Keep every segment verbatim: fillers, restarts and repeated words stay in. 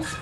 First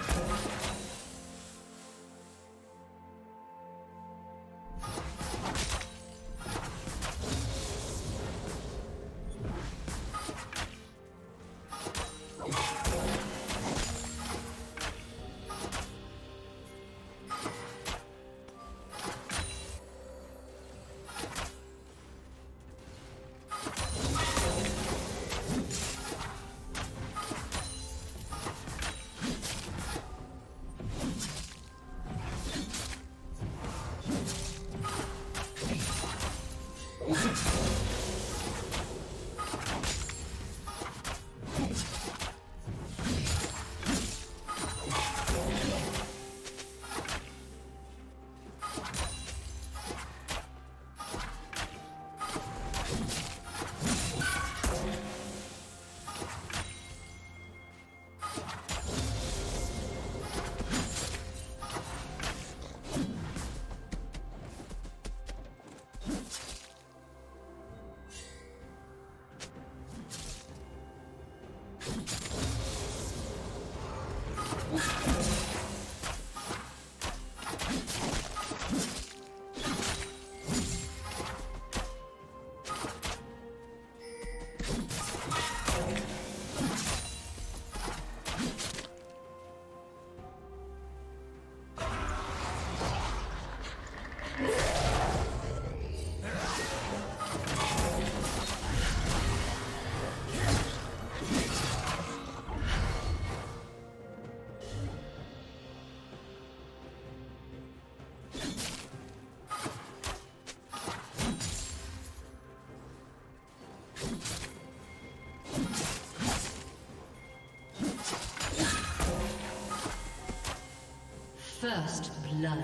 blood.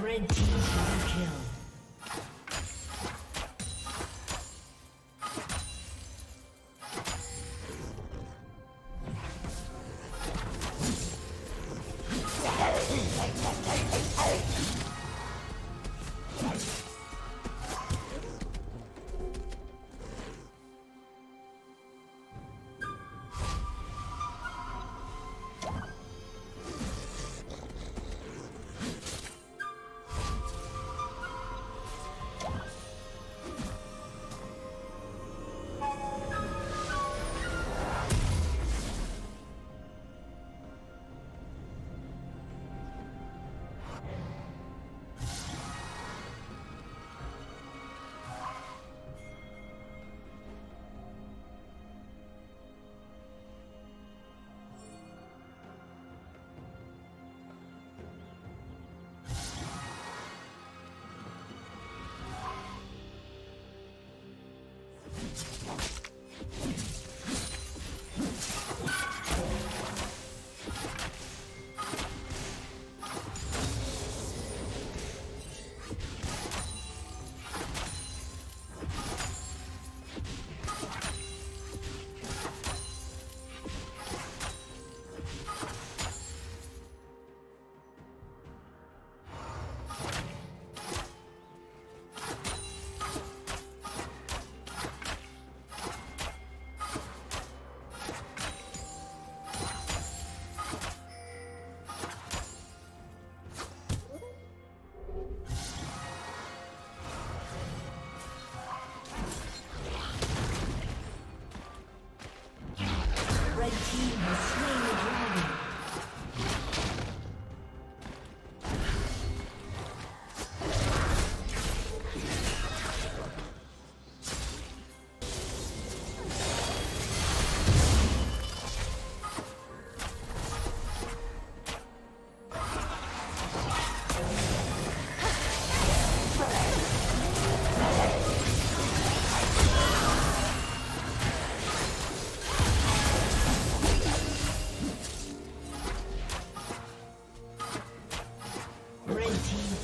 Red team kill.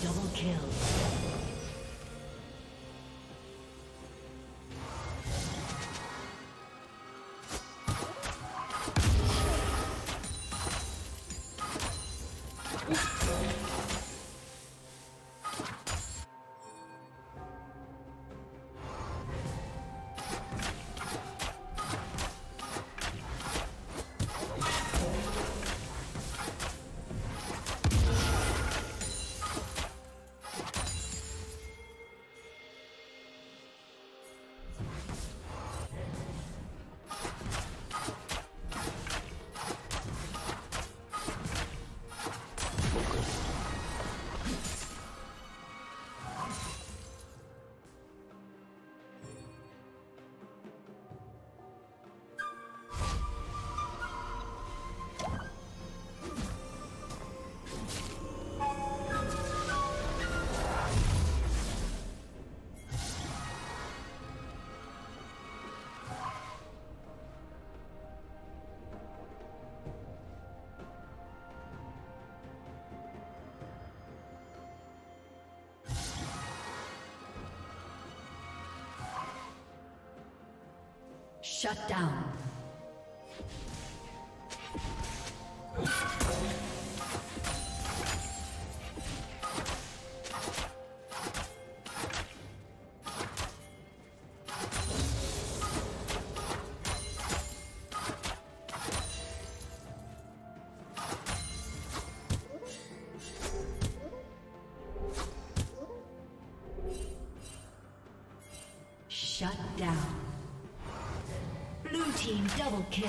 Double kill. Shut down. Shut down. Blue team double kill.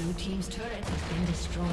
Blue team's turret has been destroyed.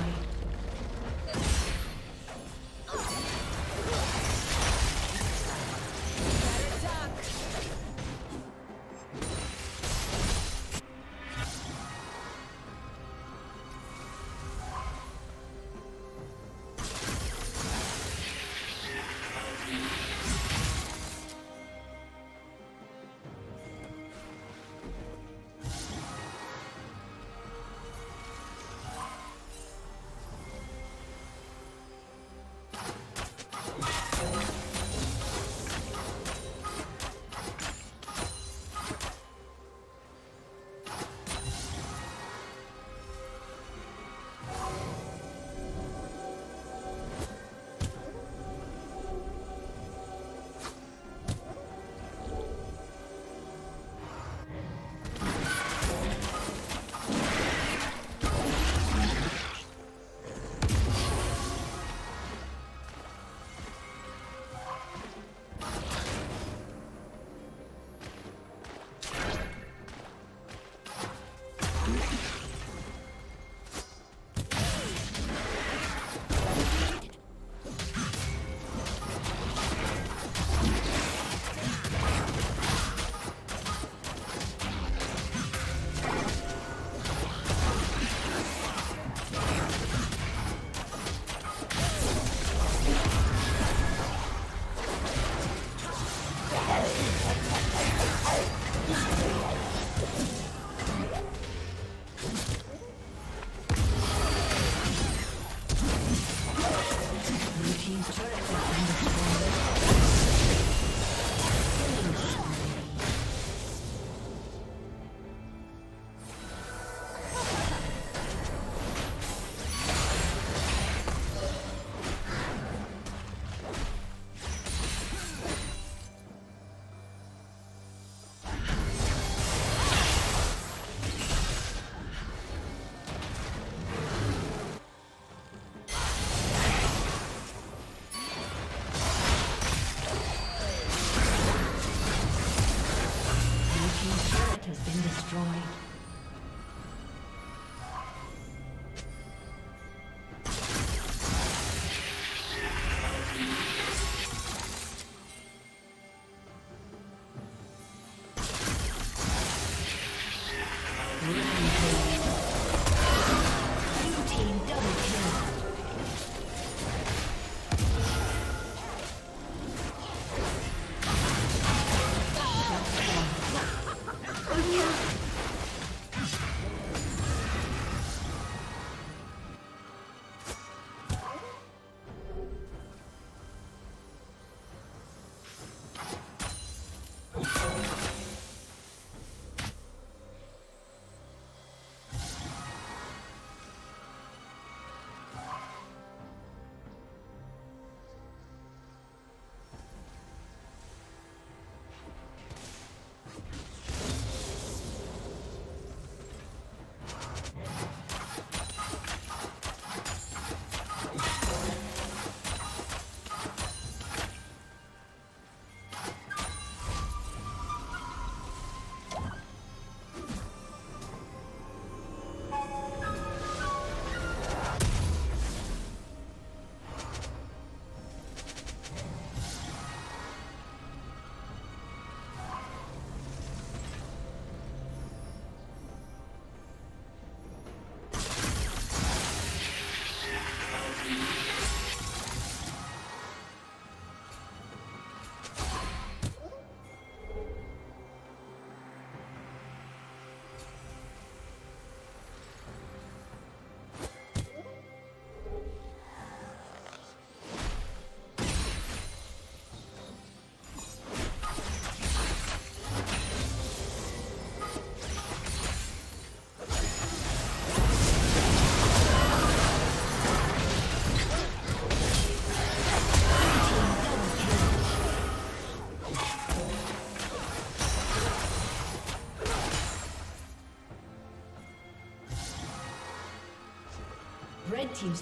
Red team's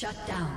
Shut down.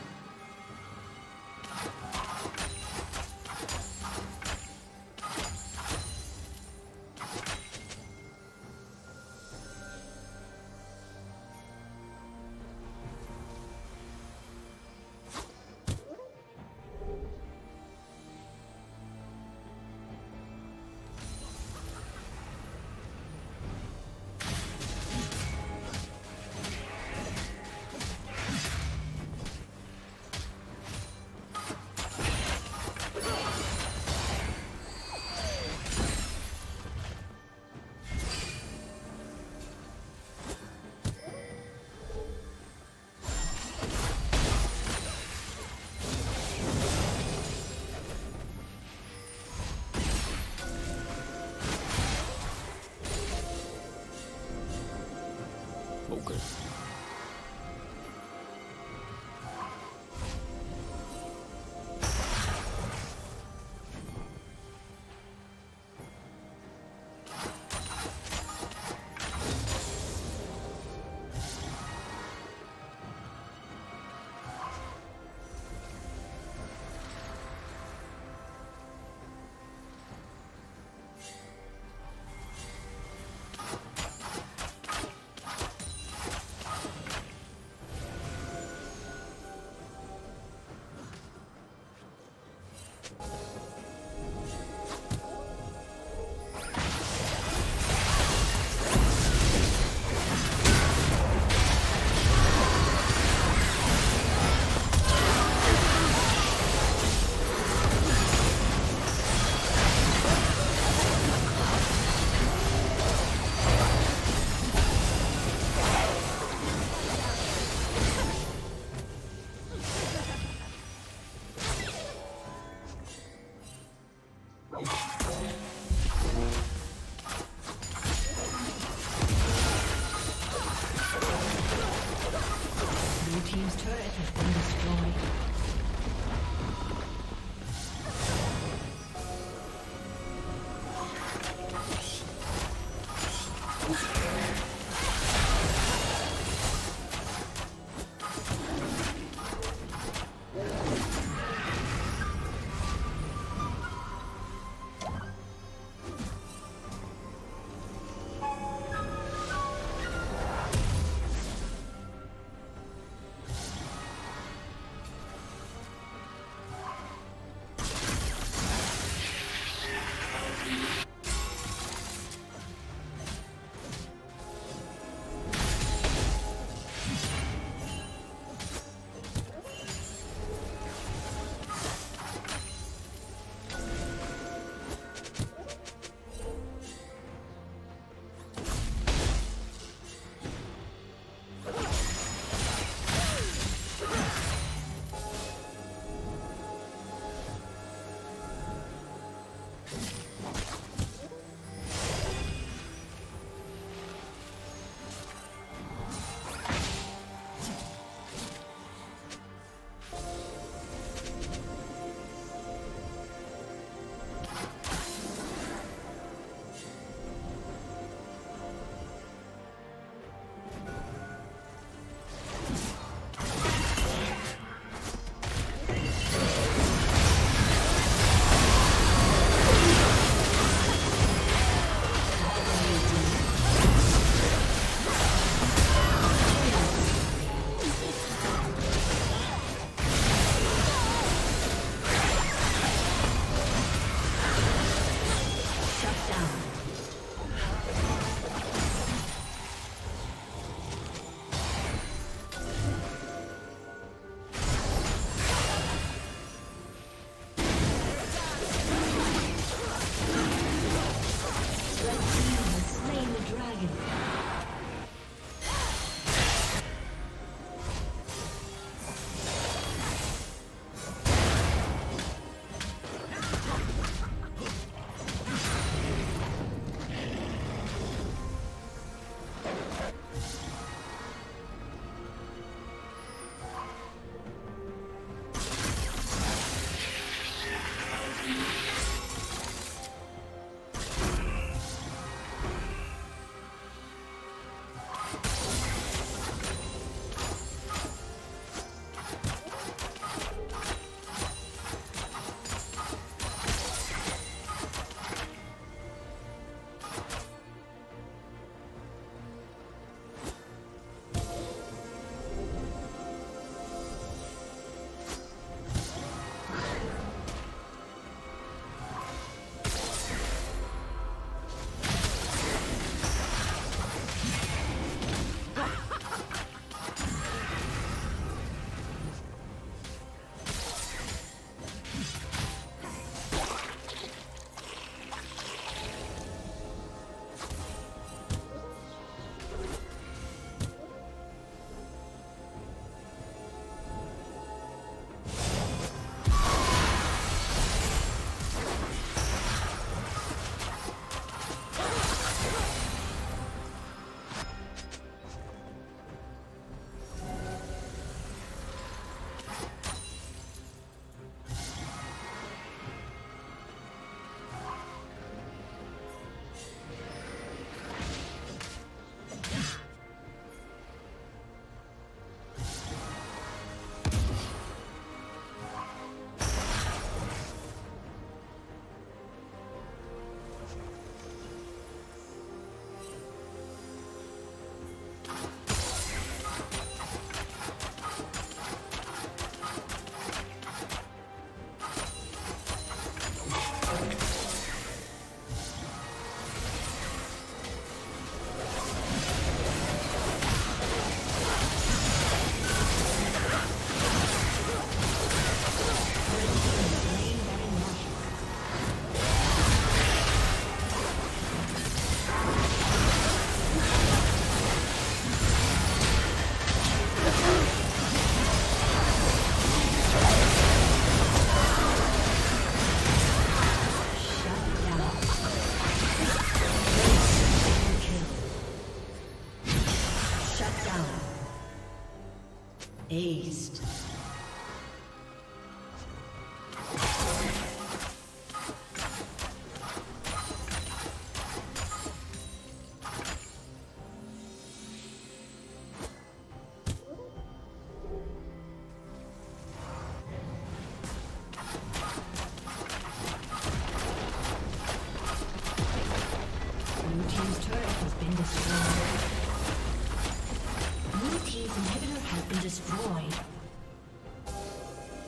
turret has been destroyed. jest.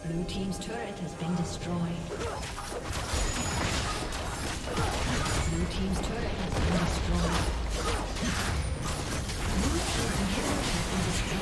Blue team's turret has been destroyed. Blue team's turret has been destroyed. Blue team's inhibitor has been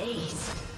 Ace.